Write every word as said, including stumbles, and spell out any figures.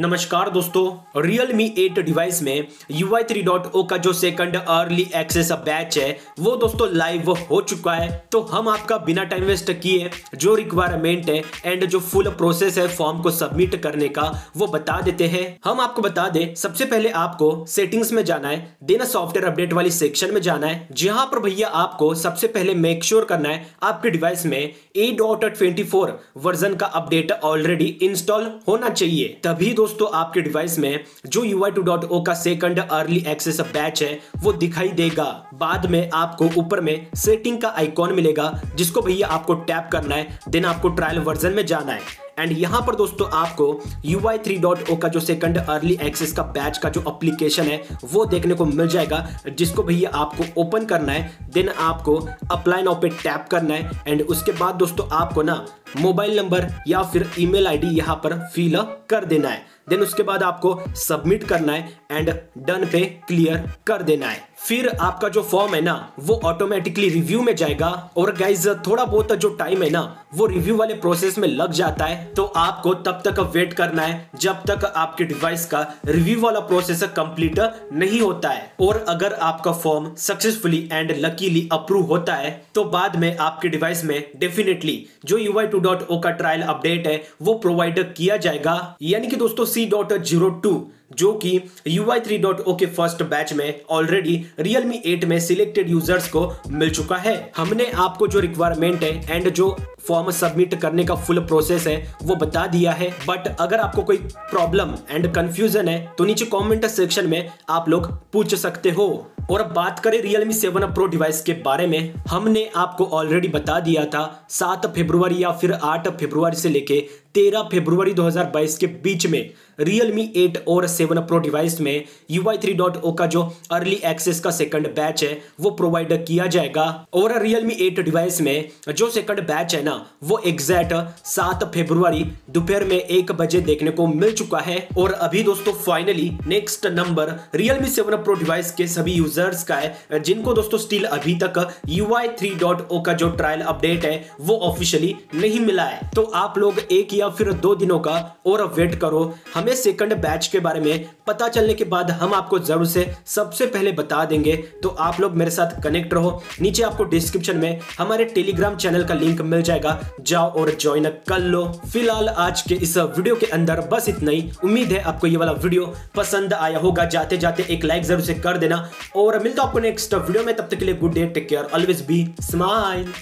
नमस्कार दोस्तों, Realme eight device में U I three point O का जो सेकंड अर्ली एक्सेस बैच है वो दोस्तों लाइव हो चुका है। तो हम आपका बिना टाइम वेस्ट किए जो रिक्वायरमेंट है एंड जो फुल प्रोसेस है फॉर्म को सबमिट करने का वो बता देते हैं। हम आपको बता दें, सबसे पहले आपको सेटिंग्स में जाना है, देन सॉफ्टवेयर अपडेट वाली सेक्शन में जाना है, जहां पर भैया आपको सबसे पहले मेक श्योर करना है आपके डिवाइस में eight point two four version का अपडेट ऑलरेडी इंस्टॉल होना चाहिए, तभी दोस्तों आपके डिवाइस में जो U I two point O का सेकंड अर्ली एक्सेस बैच है वो दिखाई देगा। बाद में आपको ऊपर में सेटिंग का आइकॉन मिलेगा जिसको भैया आपको टैप करना है, देन आपको ट्रायल वर्जन में जाना है एंड यहाँ पर दोस्तों आपको U I three point O का जो सेकंड अर्ली एक्सेस का बैच का जो एप्लीकेशन है वो देखने को मिल जाएगा, जिसको भैया आपको ओपन करना है, देन आपको अप्लाई नाउ पे टैप करना है एंड उसके बाद दोस्तों आपको ना मोबाइल नंबर या फिर ईमेल आईडी यहाँ पर फिल कर देना है, देन उसके बाद आपको सबमिट करना है एंड डन पे क्लियर कर देना है। फिर आपका जो फॉर्म है ना वो ऑटोमेटिकली रिव्यू में जाएगा और गाइज थोड़ा बहुत जो टाइम है ना वो रिव्यू वाले प्रोसेस में लग जाता है, तो आपको तब तक वेट करना है जब तक आपके डिवाइस का रिव्यू वाला प्रोसेस कंप्लीट नहीं होता है। और अगर आपका form successfully and luckily approve होता है तो बाद में आपके डिवाइस में डेफिनेटली जो U I two point O का ट्रायल अपडेट है वो प्रोवाइड किया जाएगा, यानी कि दोस्तों सी पॉइंट ओ टू जो कि U I three point O के फर्स्ट बैच में ऑलरेडी Realme एट में सिलेक्टेड यूजर्स को मिल चुका है। हमने आपको जो रिक्वायरमेंट है एंड जो फॉर्म सबमिट करने का फुल प्रोसेस है वो बता दिया है, बट अगर आपको कोई प्रॉब्लम एंड कंफ्यूजन है तो नीचे कमेंट सेक्शन में आप लोग पूछ सकते हो। और अब बात करें Realme सेवन Pro डिवाइस के बारे में, हमने आपको ऑलरेडी बता दिया था सात फरवरी या फिर आठ फरवरी से लेके तेरह फरवरी दो हज़ार बाईस के बीच में Realme एट और सेवन Pro डिवाइस में U I three point O का जो अर्ली एक्सेस का सेकंड बैच है वो प्रोवाइड किया जाएगा। और Realme एट डिवाइस में जो सेकंड बैच है ना वो एग्जैक्ट सात फरवरी दोपहर में एक बजे देखने को मिल चुका है। और अभी दोस्तों finally next number Realme seven Pro device के सभी यूजर्स का है जिनको दोस्तों स्टिल अभी तक U I three point O का जो ट्रायल अपडेट है वो ऑफिशियली नहीं मिला है, तो आप लोग एक या फिर दो दिनों का और वेट करो। हमें सेकंड बैच के बारे में पता चलने के बाद हम आपको जरूर से सबसे पहले बता देंगे, तो आप लोग मेरे साथ कनेक्ट रहो। नीचे आपको डिस्क्रिप्शन में हमारे टेलीग्राम चैनल का लिंक मिल जाएगा, जाओ और ज्वाइन कर लो। फिलहाल आज के इस वीडियो के अंदर बस इतना ही। उम्मीद है आपको ये वाला वीडियो पसंद आया होगा, जाते जाते एक लाइक जरूर से कर देना और मिलता आपको नेक्स्ट वीडियो में। तब तक के लिए good day, take care, always be smile.